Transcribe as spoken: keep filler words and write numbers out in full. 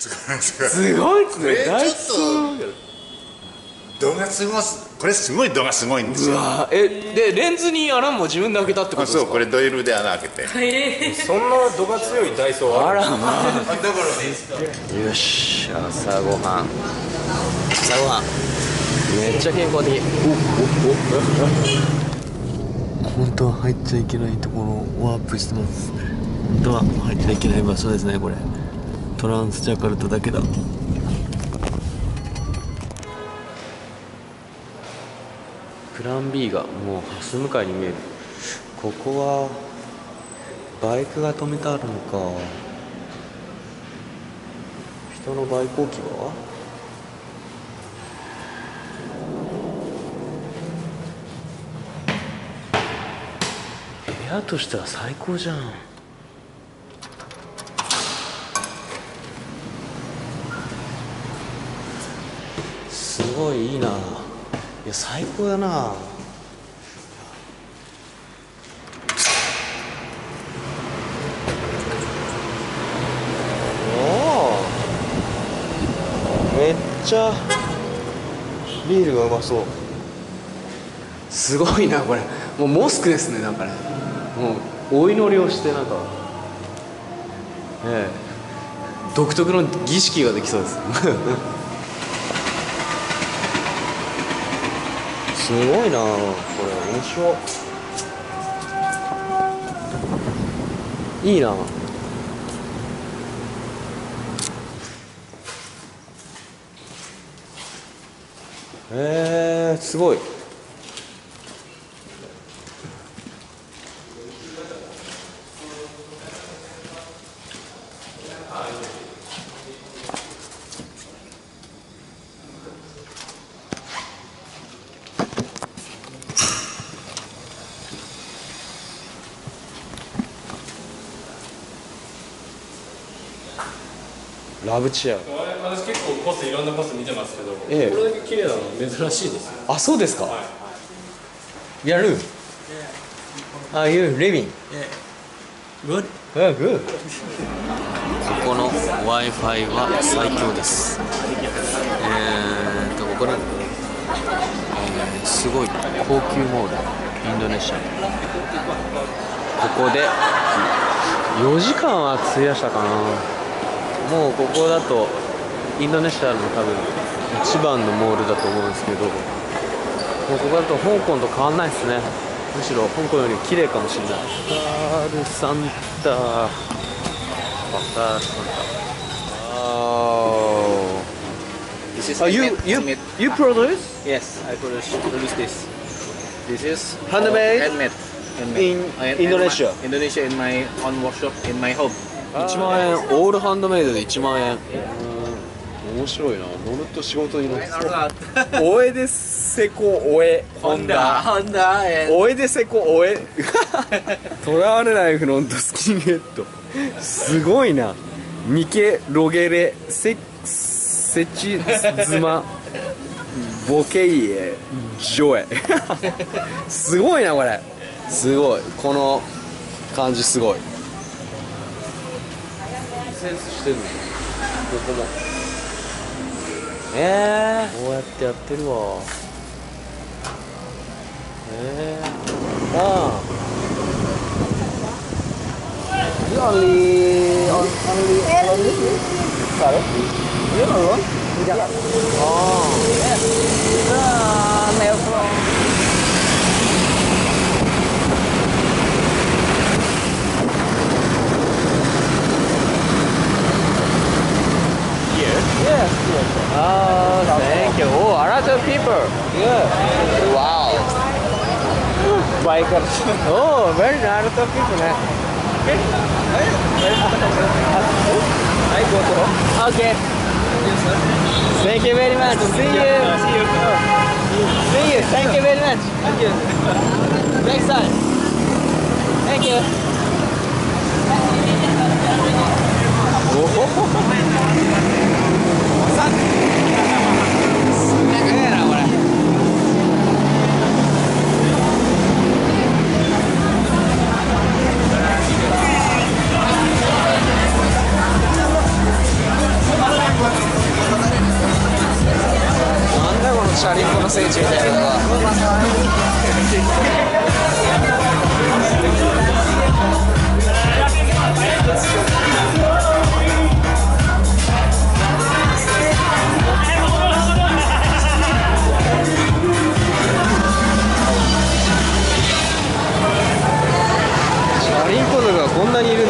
すごいですね。大好き。動画すごい。これすごい動画すごいんですよ。えでレンズに穴も自分で開けたってことですか。そう、これドリルで穴開けて。そんな動画強いダイソーある。あらまあ。だからよし、朝ごはん。朝ごはん。めっちゃ健康的。本当は入っちゃいけないところをワープしてます。本当は入っちゃいけない場所ですねこれ。トランスジャカルタだけだ。プラン ビー がもう橋向かいに見える。ここはバイクが止めてあるのか。人のバイク置き場。部屋としては最高じゃん。すごいいいな。いや最高だな。おお。めっちゃビールがうまそう。すごいなこれ。もうモスクですねなんかね。もうお祈りをしてなんか。ええ、独特の儀式ができそうです。すごいなこれ。面白い。いいな。えー、すごい。ラブチェア。私結構コスいろんなコス見てますけど、ええ、これだけ綺麗なの珍しいですよ。あ、そうですか。はい、やる。ああいうレビン。グッド。あ、グッド。ここの Wi-Fi は最強です。えーっとここの、えー、すごい高級モールインドネシア。ここでよじかんは費やしたかな。もうここだとインドネシアの多分一番のモールだと思うんですけど、もうここだと香港と変わんないですね。むしろ香港より綺麗かもしれない。バタールサンタ、バタールサンタ。ああ。あ、you you you produce? Yes, I produce produce this. This is handmade handmade in Indonesia. Indonesia in my own workshop in my home.いちまんえん、オールハンドメイドでいちまんえん。面白いな。乗ると仕事に乗る。おえでせこおえホンダ。おえでせこおえ。とらわれないフロントスキンヘッド。すごいな。ニケロゲレセセチズマボケイエジョエ。すごいなこれ。すごい。この感じすごい。センスしてるの。ここも。ええー。こうやってやってるわ。ええー。ああ。You only on only only this? Sorry. You alone? Yeah. Oh. Yes. Ah, nail from.Yes, yes. Oh, thank you. Oh, a lot of people. Yeah. Wow. Bikers. Oh, very a lot of people. Huh? Okay. I go home. Okay. Thank you very much. See you. See you. See you. Thank you very much. Thank you. Next time. Thank you. Oh.すげえなこれ。シャリンコの聖地みたいなのがシャリンコ族がこんなにいるんだ。